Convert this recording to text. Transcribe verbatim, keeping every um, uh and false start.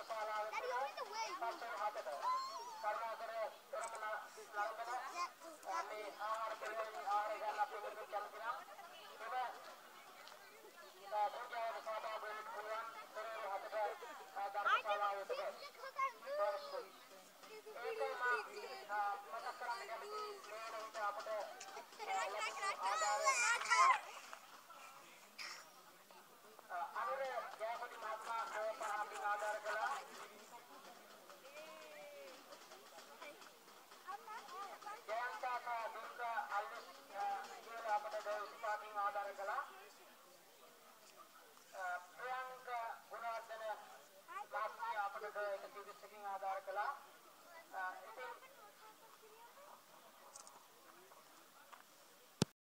I think